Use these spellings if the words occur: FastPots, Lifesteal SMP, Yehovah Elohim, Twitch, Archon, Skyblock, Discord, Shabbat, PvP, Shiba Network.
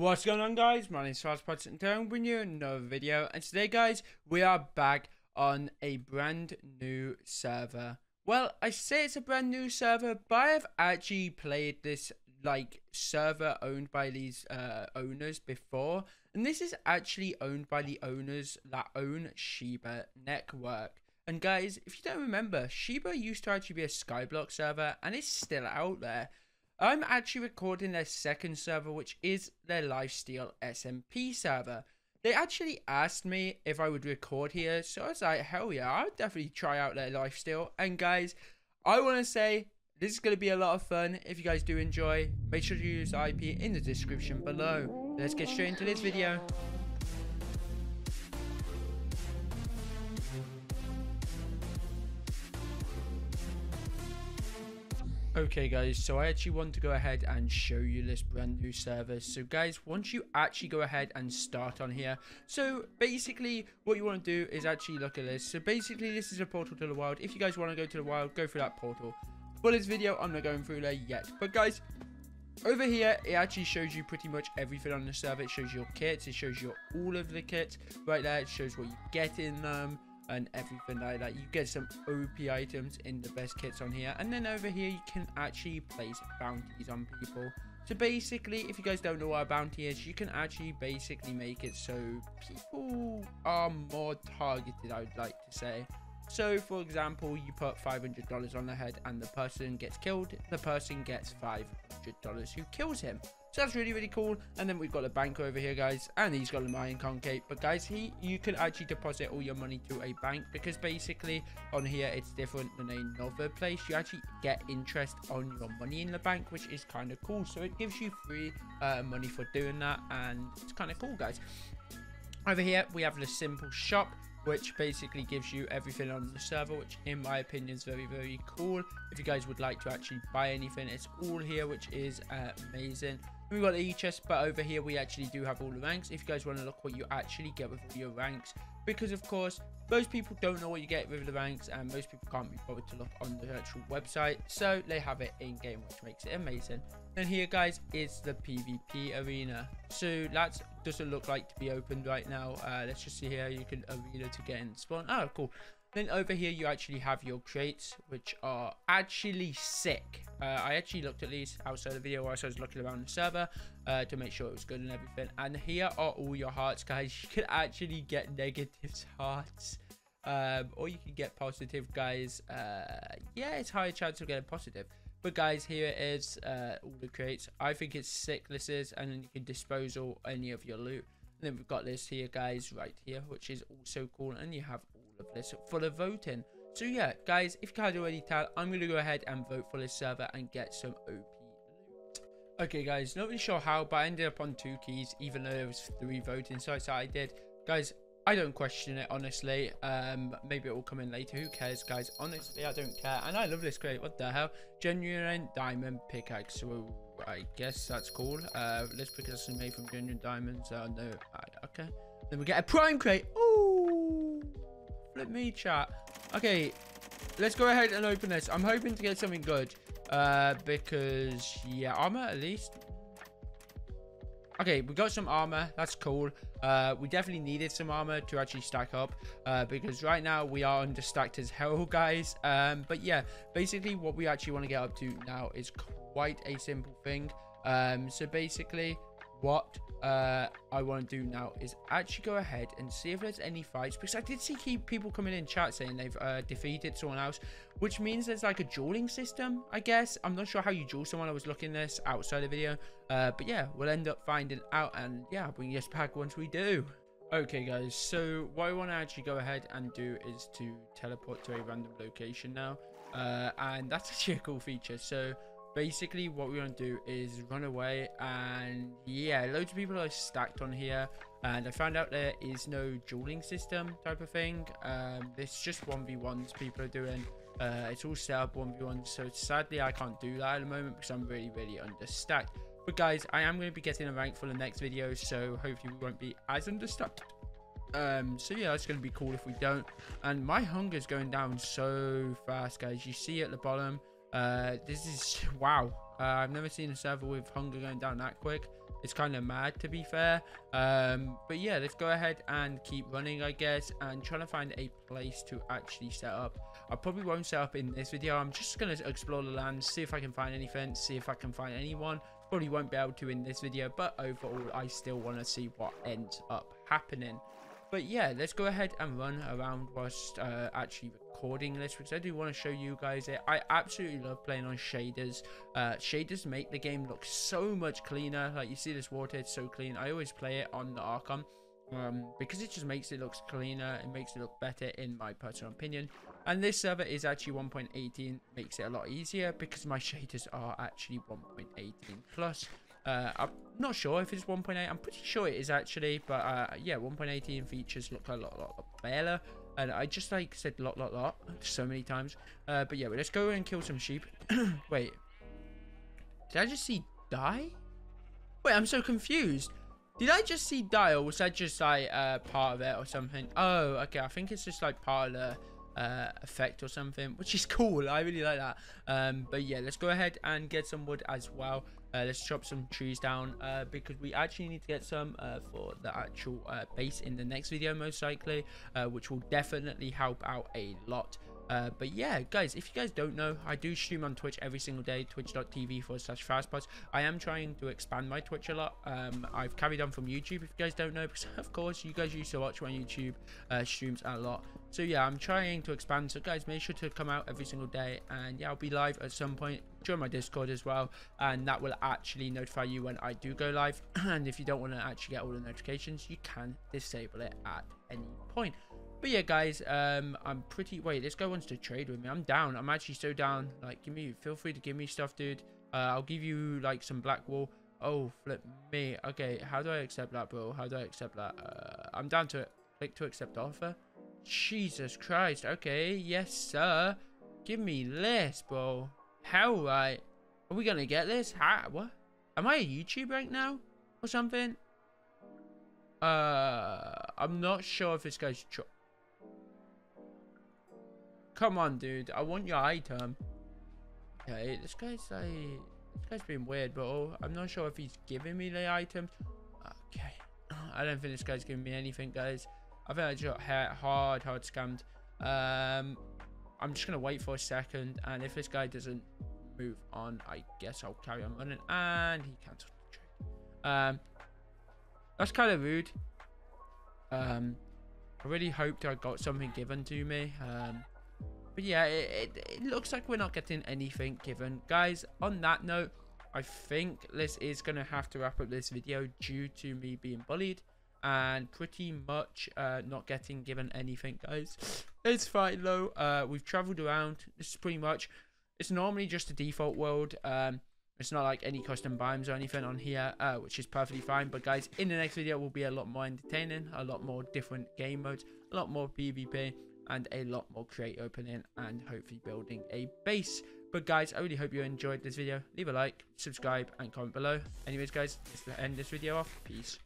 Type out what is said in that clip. What's going on, guys? My name is FastPots and today I'm bringing you another video, and today, guys, we are back on a brand new server. Well, I say it's a brand new server, but I have actually played this like server owned by these owners before, and this is actually owned by the owners that own Shiba Network. And guys, if you don't remember, Shiba used to actually be a Skyblock server, and it's still out there. I'm actually recording their second server, which is their Lifesteal SMP server. They actually asked me if I would record here, so I was like, hell yeah, I'll definitely try out their Lifesteal. And guys, I want to say this is going to be a lot of fun. If you guys do enjoy, make sure to use the IP in the description below. Let's get straight into this video. Okay guys, so I actually want to go ahead and show you this brand new server. So guys, once you actually go ahead and start on here, so basically what you want to do is actually look at this. So basically this is a portal to the wild. If you guys want to go to the wild, go through that portal. For this video, I'm not going through there yet. But guys, over here, it actually shows you pretty much everything on the server. It shows your kits, it shows you all of the kits. Right there, it shows what you get in them and everything like that. You get some OP items in the best kits on here, and then over here you can actually place bounties on people. So basically, if you guys don't know what a bounty is, you can actually basically make it so people are more targeted, I would like to say. So for example, you put $500 on their head and the person gets killed, the person gets $500 who kills him. So that's really, really cool. And then we've got the bank over here, guys. And he's got a mine concave. But guys, you can actually deposit all your money to a bank, because basically on here, it's different than another place. You actually get interest on your money in the bank, which is kind of cool. So it gives you free money for doing that. And it's kind of cool, guys. Over here, we have the simple shop, which basically gives you everything on the server, which in my opinion is very, very cool. If you guys would like to actually buy anything, it's all here, which is amazing. We've got the e-chest, but over here we actually do have all the ranks. If you guys want to look what you actually get with your ranks, because of course most people don't know what you get with the ranks, and most people can't be bothered to look on the actual website, so they have it in game, which makes it amazing. And here guys is the PvP arena, so that doesn't look like to be opened right now. Let's just see here. You can arena to get in spawn. Oh cool. Then over here you actually have your crates, which are actually sick. I actually looked at these outside the video whilst I was looking around the server to make sure it was good and everything. And here are all your hearts, guys. You could actually get negatives hearts, or you can get positive, guys. Yeah, it's higher chance of getting positive. But guys, here it is, all the crates. I think it's sick, this is. And then you can dispose of any of your loot. And then we've got this here, guys, right here, which is also cool. And you have all of this for the voting. So yeah guys, if you can't already tell, I'm gonna go ahead and vote for this server and get some OP loot. Okay guys, not really sure how, but I ended up on 2 keys, even though there was 3 voting sites that I did. Guys, I don't question it, honestly. Maybe it will come in later, who cares guys? Honestly, I don't care. And I love this crate, what the hell. Genuine diamond pickaxe, so I guess that's cool. This pickaxe is made from genuine diamonds. No, okay, then we get a prime crate. Oh, let me chat. Okay, let's go ahead and open this. I'm hoping to get something good, because yeah, armor at least. Okay, we got some armor, that's cool. We definitely needed some armor to actually stack up, because right now we are under stacked as hell, guys. But yeah, basically what we actually want to get up to now is quite a simple thing. So basically what I want to do now is actually go ahead and see if there's any fights, because I did see people coming in chat saying they've defeated someone else, which means there's like a dueling system, I guess. I'm not sure how you duel someone. I was looking this outside the video, but yeah, we'll end up finding out, and yeah, I'll bring this back once we do. Okay guys, so what I want to actually go ahead and do is to teleport to a random location now, and that's actually a cool feature. So basically what we want to do is run away, and yeah, loads of people are stacked on here, and I found out there is no dueling system type of thing. It's just 1v1s people are doing. It's all set up 1v1, so sadly I can't do that at the moment because I'm really, really understacked. But guys, I am going to be getting a rank for the next video, so hopefully we won't be as understacked. So yeah, it's going to be cool if we don't. And my hunger is going down so fast, guys. You see at the bottom. This is wow. I've never seen a server with hunger going down that quick. It's kind of mad, to be fair. But yeah, let's go ahead and keep running, I guess, and trying to find a place to actually set up. I probably won't set up in this video. I'm just going to explore the land, see if I can find anything, see if I can find anyone. Probably won't be able to in this video, but overall, I still want to see what ends up happening. But yeah, let's go ahead and run around whilst actually recording this, because I do want to show you guys it. I absolutely love playing on shaders. Shaders make the game look so much cleaner. Like, you see this water, it's so clean. I always play it on the Archon because it just makes it look cleaner. It makes it look better, in my personal opinion. And this server is actually 1.18, makes it a lot easier because my shaders are actually 1.18 plus. I'm not sure if it's 1.8. I'm pretty sure it is actually, but yeah, 1.18 features look a lot better. And I just like said lot so many times. But yeah, well, let's go and kill some sheep. Wait, did I just see die? Wait, I'm so confused. Did I just see die, or was that just like part of it or something? Oh, okay. I think it's just like part of the effect or something, which is cool. I really like that. But yeah, let's go ahead and get some wood as well. Let's chop some trees down because we actually need to get some for the actual base in the next video, most likely, which will definitely help out a lot. But yeah, guys, if you guys don't know, I do stream on Twitch every single day, twitch.tv/fastpots. I am trying to expand my Twitch a lot. I've carried on from YouTube, if you guys don't know, because of course you guys used to watch my YouTube streams a lot. So yeah, I'm trying to expand, so guys, make sure to come out every single day. And yeah, I'll be live at some point. Join my Discord as well, and that will actually notify you when I do go live. And if you don't want to actually get all the notifications, you can disable it at any point. But yeah, guys, I'm pretty... Wait, this guy wants to trade with me. I'm down. I'm actually so down. Like, give me... Feel free to give me stuff, dude. I'll give you, like, some black wool. Oh, flip me. Okay, how do I accept that, bro? How do I accept that? I'm down to it. Click to accept offer. Jesus Christ. Okay, yes, sir. Give me this, bro. Hell, right. Are we gonna get this? How? What? Am I a YouTuber right now? Or something? I'm not sure if this guy's... Come on, dude. I want your item. Okay, this guy's like... This guy's been weird, bro. I'm not sure if he's giving me the item. Okay. I don't think this guy's giving me anything, guys. I think I just got hard scammed. I'm just going to wait for a second. And if this guy doesn't move on, I guess I'll carry on running. And he cancelled the trade. That's kind of rude. I really hoped I got something given to me. But yeah, it looks like we're not getting anything given. Guys, on that note, I think this is going to have to wrap up this video due to me being bullied and pretty much not getting given anything, guys. It's fine though. We've traveled around. This is pretty much... It's normally just a default world. It's not like any custom biomes or anything on here, which is perfectly fine. But guys, in the next video will be a lot more entertaining, a lot more different game modes, a lot more PvP, and a lot more crate opening, and hopefully building a base. But guys, I really hope you enjoyed this video. Leave a like, subscribe, and comment below. Anyways, guys, let's end this video off. Peace.